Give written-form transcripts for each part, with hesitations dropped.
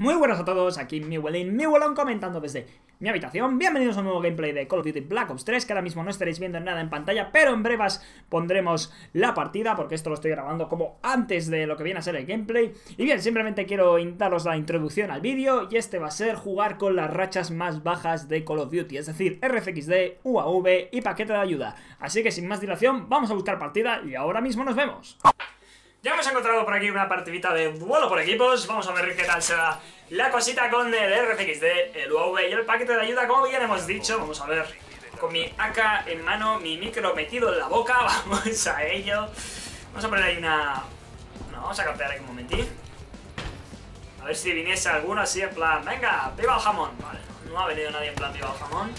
Muy buenas a todos, aquí mi Welin comentando desde mi habitación. Bienvenidos a un nuevo gameplay de Call of Duty Black Ops 3, que ahora mismo no estaréis viendo nada en pantalla, pero en breves pondremos la partida, porque esto lo estoy grabando como antes de lo que viene a ser el gameplay. Y bien, simplemente quiero daros la introducción al vídeo, y este va a ser jugar con las rachas más bajas de Call of Duty, es decir, RCXD, UAV y paquete de ayuda. Así que sin más dilación, vamos a buscar partida y ahora mismo nos vemos. Ya hemos encontrado por aquí una partidita de duelo por equipos. Vamos a ver qué tal será la cosita con el RCXD, el UAV y el paquete de ayuda, como bien hemos dicho. Vamos a ver, con mi AK en mano, mi micro metido en la boca, vamos a ello. Vamos a poner ahí una... No, vamos a campear aquí un momentín. A ver si viniese alguno así en plan, venga, viva el jamón. Vale, no ha venido nadie en plan, viva el jamón.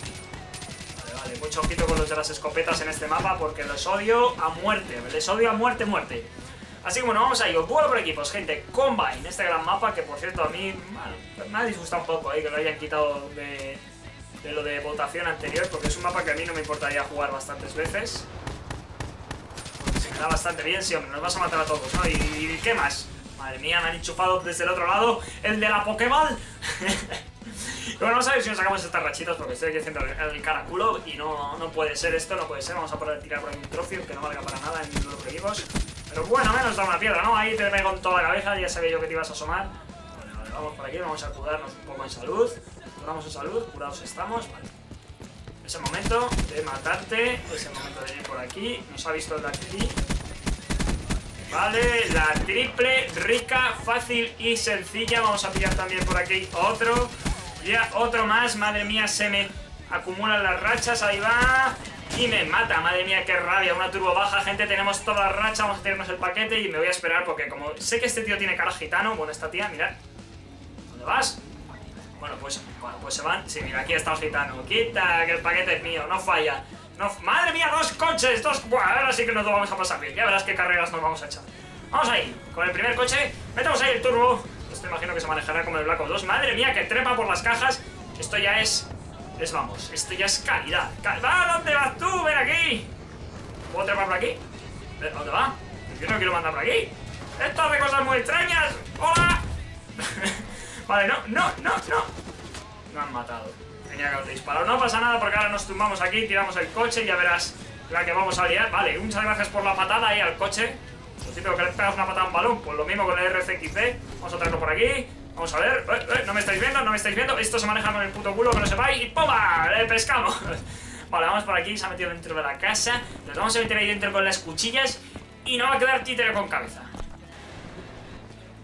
Vale, mucho ojito con los de las escopetas en este mapa, porque los odio a muerte, les odio a muerte. Así que bueno, vamos a ello, vuelo por equipos, gente. Combine, este gran mapa que por cierto a mí me ha disgustado un poco, que lo hayan quitado de lo de votación anterior, porque es un mapa que a mí no me importaría jugar bastantes veces. Se me da bastante bien, sí hombre, nos vas a matar a todos, ¿no? ¿Y qué más? Madre mía, me han enchufado desde el otro lado, el de la Pokémon. Y bueno, vamos a ver si nos sacamos estas rachitas, porque estoy aquí haciendo el caraculo y no puede ser esto, no puede ser. Vamos a poder tirar por aquí un trofeo que no valga para nada en vuelo por equipos. Pero bueno, menos da una piedra, ¿no? Ahí te pego con toda la cabeza, ya sabía yo que te ibas a asomar. Vale, vale, vamos por aquí, vamos a curarnos un poco en salud. Curamos en salud, curados estamos, vale. Es el momento de matarte, es el momento de ir por aquí. Nos ha visto el de aquí. Vale, la triple, rica, fácil y sencilla. Vamos a pillar también por aquí otro. Ya, otro más, madre mía, se me acumulan las rachas, ahí va... Y me mata, madre mía, qué rabia, una turbo baja, gente, tenemos toda la racha, vamos a tirarnos el paquete y me voy a esperar porque como sé que este tío tiene cara gitano, bueno, esta tía, mirad, ¿dónde vas? Bueno, pues se van, sí, mira, aquí está el gitano, quita, que el paquete es mío, no falla, no, madre mía, dos coches, dos, buah, ahora sí que nos lo vamos a pasar bien, ya verás qué carreras nos vamos a echar. Vamos ahí, con el primer coche, metemos ahí el turbo, esto imagino que se manejará como el Black O2, madre mía, que trepa por las cajas, esto ya es... Les vamos, esto ya es calidad. ¡Va! ¿Dónde vas tú? ¡Ven aquí! ¿Puedo trepar por aquí? ¿Dónde va? Yo no quiero mandar por aquí. ¡Esto hace cosas muy extrañas! ¡Hola! Vale, no. Me han matado. Tenía que haber disparado. No pasa nada porque ahora nos tumbamos aquí, tiramos el coche y ya verás la que vamos a liar. Vale, muchas gracias por la patada ahí al coche. Lo típico que le pegas una patada a un balón. Pues lo mismo con el RCXB. Vamos a traerlo por aquí. Vamos a ver, no me estáis viendo, esto se maneja con el puto culo, que lo sepáis, y ¡pumba! ¡Le pescamos! Vale, vamos por aquí, se ha metido dentro de la casa, nos vamos a meter ahí dentro con las cuchillas, y no va a quedar títere con cabeza.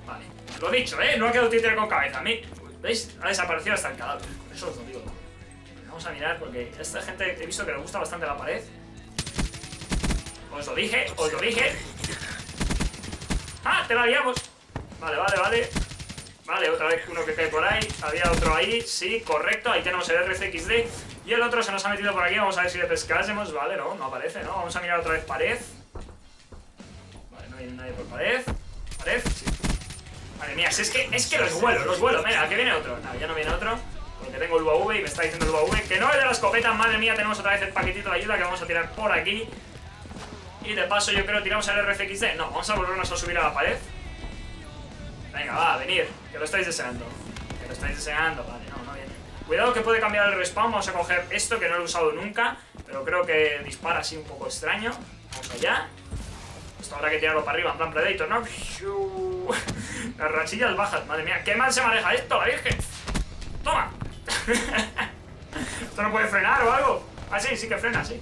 Vale, lo dicho, no ha quedado títere con cabeza, a mí, ¿veis? Ha desaparecido hasta el cadáver, con eso os lo digo. Vamos a mirar, porque a esta gente he visto que le gusta bastante la pared. Os lo dije, ¡Ah, te la liamos! Vale, vale, otra vez uno que cae por ahí, había otro ahí, sí, correcto, ahí tenemos el RCXD y el otro se nos ha metido por aquí, vamos a ver si le pescásemos, vale, no aparece, ¿no? Vamos a mirar otra vez pared. Vale, no viene nadie por pared, sí. Madre mía, si es que los vuelos, mira, aquí viene otro, no, ya no viene otro, porque tengo el UAV y me está diciendo el UAV, que no es de la escopeta, madre mía, tenemos otra vez el paquetito de ayuda que vamos a tirar por aquí y de paso yo creo tiramos el RCXD, no, vamos a volvernos a subir a la pared. Venga, va, venir, que lo estáis deseando. Vale, no viene. Cuidado que puede cambiar el respawn, vamos a coger esto que no lo he usado nunca, pero creo que dispara así un poco extraño. Vamos allá. Esto habrá que tirarlo para arriba, en plan Predator, ¿no? Las rachillas bajas, madre mía, qué mal se maneja esto, la virgen. ¡Toma! ¿Esto no puede frenar o algo? Ah, sí, sí que frena, sí.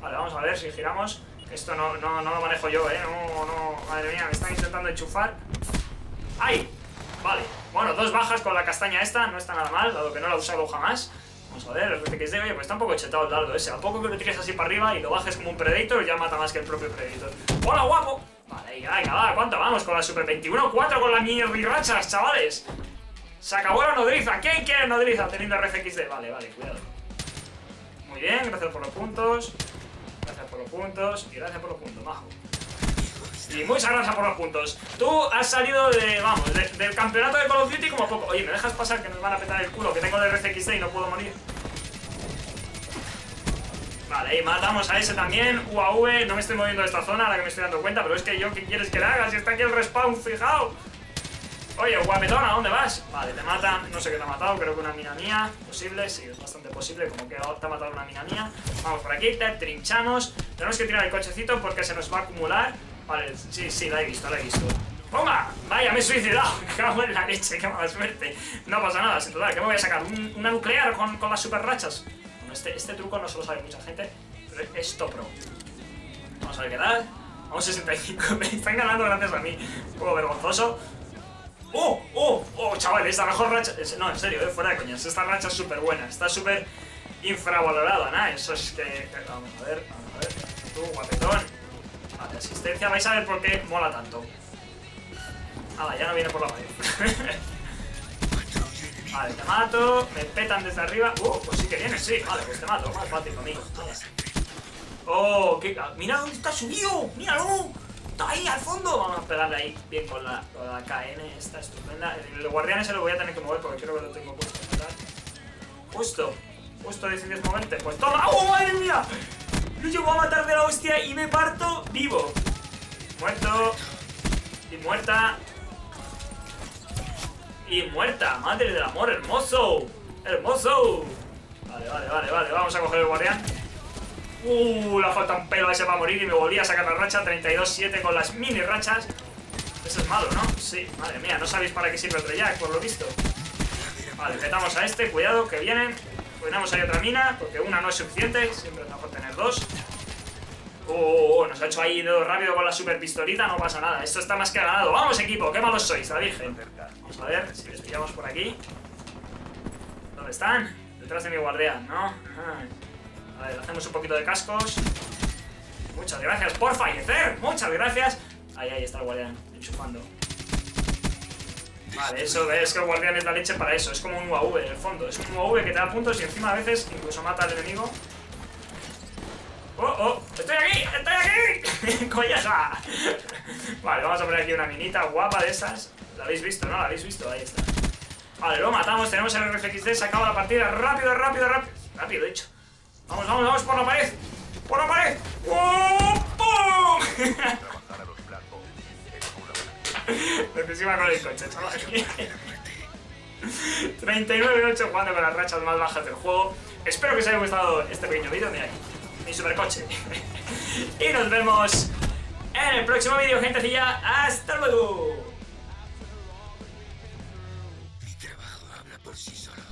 Vale, vamos a ver si giramos. Esto no lo manejo yo, no, madre mía, me están intentando enchufar. ¡Ay! Vale, bueno, dos bajas con la castaña esta, no está nada mal, dado que no la he usado jamás. Vamos a ver, el RCXD, oye, pues está un poco chetado el dardo ese. ¿A poco que lo tires así para arriba y lo bajes como un Predator? Ya mata más que el propio Predator. ¡Hola, guapo! Vale, venga, va, ¿cuánto vamos? Con la Super 21, 4 con las mierdirrachas, chavales. Se acabó la nodriza, ¿quién quiere nodriza teniendo RCXD? Vale, vale, cuidado. Muy bien, gracias por los puntos. Gracias por los puntos, majo. Y muchas gracias por los puntos. Tú has salido de, vamos, del campeonato de Call of Duty como poco. Oye, ¿me dejas pasar que nos van a petar el culo? Que tengo el RCXD y no puedo morir. Vale, y matamos a ese también. UAV, no me estoy moviendo de esta zona ahora que me estoy dando cuenta. Pero es que yo, ¿qué quieres que le haga? Si está aquí el respawn, fijao. Oye, guapetona, ¿dónde vas? Vale, te mata, no sé qué te ha matado, creo que una mina mía. Posible, sí, es bastante posible, como que te ha matado una mina mía. Vamos por aquí, te trinchamos. Tenemos que tirar el cochecito porque se nos va a acumular. Vale, sí, sí, la he visto, la he visto. ¡Toma! Vaya, me he suicidado. Cago en la leche, qué mala suerte. No pasa nada, sin duda. ¿Qué me voy a sacar? ¿Una nuclear con las super rachas? Bueno, este truco no se lo sabe mucha gente, pero es top pro. Vamos a ver qué tal. Vamos 65. Me están ganando gracias a mí. Un poco vergonzoso. ¡Oh! ¡Oh! ¡Oh, chaval! Esta mejor racha... No, en serio, fuera de coñas. Esta racha es súper buena. Está súper infravalorada, nada. Eso es que... Vamos a ver... Tú, guapetón. Vale, asistencia. Vais a ver por qué mola tanto. Ahora, ya no viene por la mayor. Vale, te mato. Me petan desde arriba. ¡Oh! Pues sí que viene, sí. Vale, pues te mato. Más fácil conmigo. Vale. ¡Oh! Qué... ¡Mira dónde está subido! ¡Míralo! ¡Está ahí, al fondo! Vamos a pegarle ahí bien con la KN, esta estupenda. El guardián ese lo voy a tener que mover porque creo que lo tengo puesto. ¿Verdad? Justo decides moverte. Pues toma. ¡Oh, madre mía! Lo llevo a matar de la hostia y me parto vivo. Muerto. Y muerta. Y muerta. Madre del amor, hermoso. Hermoso. Vale, vale, vale, vale. Vamos a coger el guardián. Le falta un pelo a ese para morir y me volví a sacar la racha 32-7 con las mini rachas. Eso es malo, ¿no? Sí, madre mía, no sabéis para qué sirve el Trey Jack, por lo visto. Vale, petamos a este, cuidado, que vienen. Ponemos ahí otra mina, porque una no es suficiente, siempre es mejor tener dos. Nos ha hecho ahí dedo rápido con la super pistolita, no pasa nada, esto está más que ganado. ¡Vamos, equipo! ¡Qué malos sois, la virgen! Vamos a ver si les pillamos por aquí. ¿Dónde están? Detrás de mi guardián, ¿no? Ajá. A ver, hacemos un poquito de cascos. Muchas gracias por fallecer. Muchas gracias. Ahí está el guardián, enchufando. Vale, eso es que el guardián es la leche para eso. Es como un UAV en el fondo. Es un UAV que te da puntos y encima a veces incluso mata al enemigo. ¡Oh! ¡Estoy aquí! ¡Estoy aquí! ¡Collaza! Vale, vamos a poner aquí una minita guapa de estas. ¿La habéis visto, no? ¿La habéis visto? Ahí está. Vale, lo matamos. Tenemos el RCXD. Se acaba la partida. Rápido, rápido, rápido. Rápido, de hecho. Vamos, vamos, vamos, por la pared. ¡Por la pared! ¡Oh, pum! Me encima con el coche, chaval. 39-8 jugando con las rachas más bajas del juego. Espero que os haya gustado este pequeño vídeo. Mira aquí, mi supercoche. Y nos vemos en el próximo vídeo, gentecilla. ¡Hasta luego! Mi trabajo habla por sí solo.